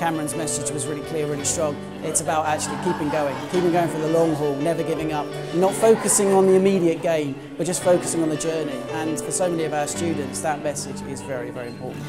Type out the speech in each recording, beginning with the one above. Cameron's message was really clear, really strong. It's about actually keeping going for the long haul, never giving up, not focusing on the immediate gain, but just focusing on the journey. And for so many of our students, that message is very, very important.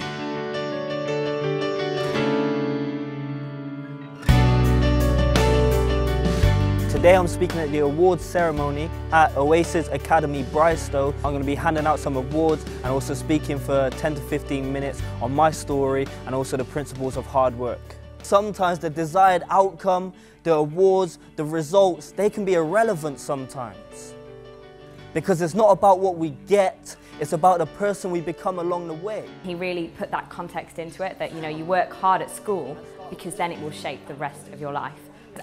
Today I'm speaking at the awards ceremony at Oasis Academy Brightstowe. I'm going to be handing out some awards and also speaking for 10 to 15 minutes on my story and also the principles of hard work. Sometimes the desired outcome, the awards, the results, they can be irrelevant sometimes. Because it's not about what we get, it's about the person we become along the way. He really put that context into it, that you know, you work hard at school because then it will shape the rest of your life.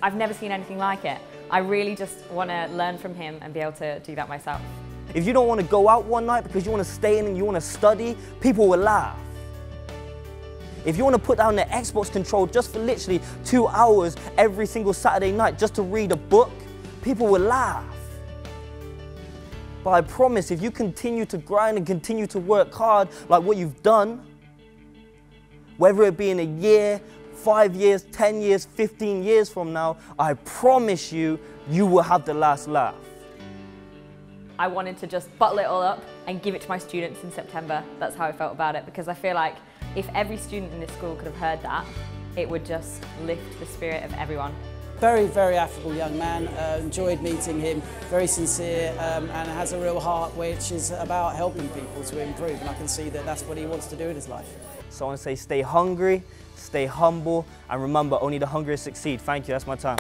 I've never seen anything like it. I really just want to learn from him and be able to do that myself. If you don't want to go out one night because you want to stay in and you want to study, people will laugh. If you want to put down the Xbox control just for literally 2 hours every single Saturday night just to read a book, people will laugh. But I promise, if you continue to grind and continue to work hard like what you've done, whether it be in a year, 5 years, 10 years, 15 years from now, I promise you, you will have the last laugh. I wanted to just bottle it all up and give it to my students in September. That's how I felt about it, because I feel like if every student in this school could have heard that, it would just lift the spirit of everyone. Very, very affable young man, enjoyed meeting him, very sincere and has a real heart which is about helping people to improve, and I can see that that's what he wants to do in his life. So I want to say stay hungry, stay humble, and remember, only the hungry succeed. Thank you, that's my time.